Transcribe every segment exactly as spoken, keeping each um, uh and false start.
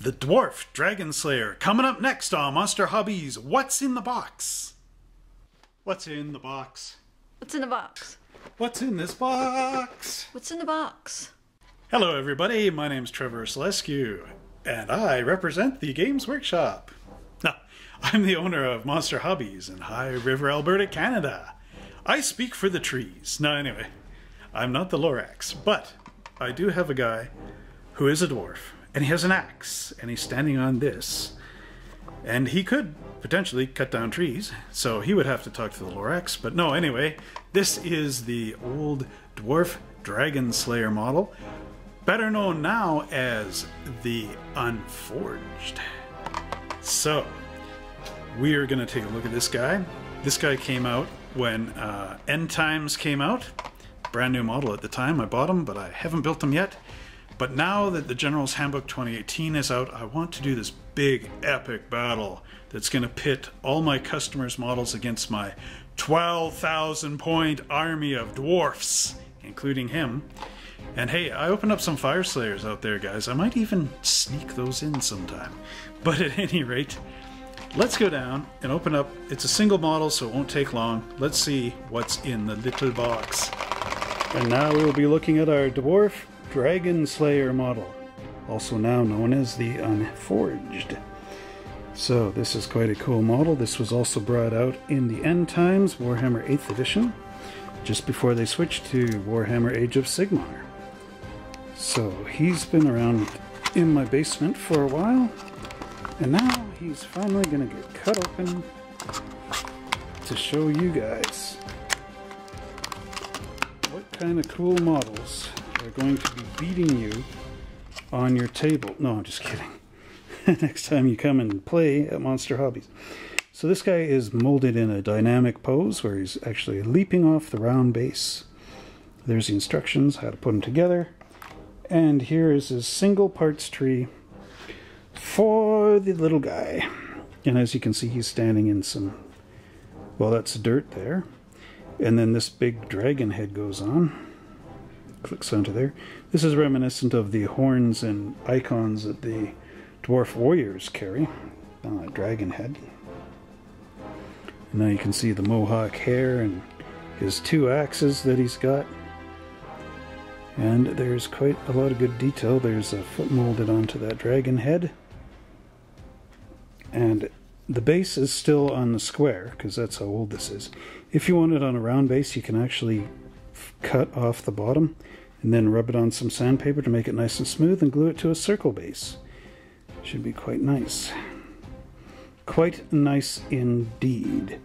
The Dwarf Dragon Slayer, coming up next on Monster Hobbies. What's in the box? What's in the box? What's in the box? What's in this box? What's in the box? Hello everybody, my name's Trevor Celescu, and I represent the Games Workshop. Now, I'm the owner of Monster Hobbies in High River, Alberta, Canada. I speak for the trees. Now anyway, I'm not the Lorax, but I do have a guy who is a dwarf, and he has an axe, and he's standing on this, and he could potentially cut down trees, so he would have to talk to the Lorax, but no, anyway, this is the old Dwarf Dragon Slayer model, better known now as the Unforged. So, we are going to take a look at this guy. This guy came out when uh, End Times came out, brand new model at the time. I bought him, but I haven't built him yet. But now that the General's Handbook twenty eighteen is out, I want to do this big epic battle that's going to pit all my customers' models against my twelve thousand point army of dwarfs, including him. And hey, I opened up some Fire Slayers out there, guys. I might even sneak those in sometime. But at any rate, let's go down and open up. It's a single model, so it won't take long. Let's see what's in the little box. And now we'll be looking at our Dwarf Dragon Slayer model, also now known as the Unforged. So this is quite a cool model. This was also brought out in the End Times, Warhammer eighth edition, just before they switched to Warhammer Age of Sigmar. So he's been around in my basement for a while, and now he's finally gonna get cut open to show you guys what kind of cool models are going to be beating you on your table. No, I'm just kidding. Next time you come and play at Monster Hobbies. So this guy is molded in a dynamic pose where he's actually leaping off the round base. There's the instructions how to put them together. And here is his single parts tree for the little guy. And as you can see, he's standing in some, well, that's dirt there. And then this big dragon head goes on. Clicks onto there. This is reminiscent of the horns and icons that the dwarf warriors carry on that dragon head. And now you can see the mohawk hair and his two axes that he's got. And there's quite a lot of good detail. There's a foot molded onto that dragon head. And the base is still on the square because that's how old this is. If you want it on a round base, you can actually cut off the bottom and then rub it on some sandpaper to make it nice and smooth and glue it to a circle base. Should be quite nice. Quite nice indeed.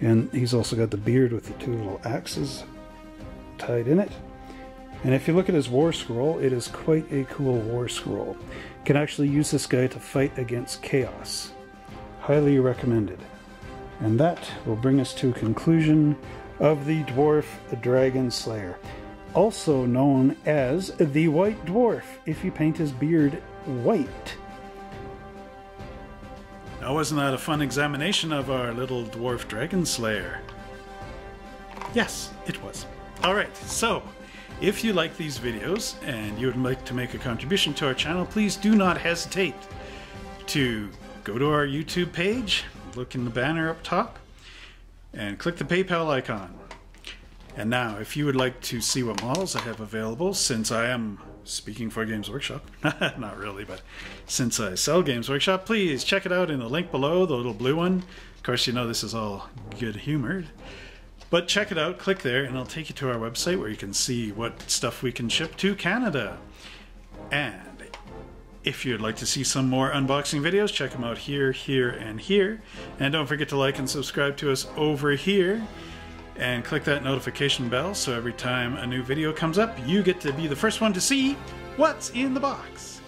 And he's also got the beard with the two little axes tied in it. And if you look at his war scroll, it is quite a cool war scroll. You can actually use this guy to fight against Chaos. Highly recommended. And that will bring us to a conclusion of the Dwarf Dragon Slayer, also known as the White Dwarf, if you paint his beard white. Now wasn't that a fun examination of our little Dwarf Dragon Slayer? Yes, it was. Alright, so if you like these videos and you would like to make a contribution to our channel, please do not hesitate to go to our YouTube page, look in the banner up top, and click the PayPal icon. And now, if you would like to see what models I have available, since I am speaking for Games Workshop, not really, but since I sell Games Workshop, please check it out in the link below, the little blue one. Of course, you know this is all good humored. But check it out, click there, and it'll take you to our website where you can see what stuff we can ship to Canada. And if you'd like to see some more unboxing videos, check them out here, here, and here. And don't forget to like and subscribe to us over here. And click that notification bell so every time a new video comes up, you get to be the first one to see what's in the box.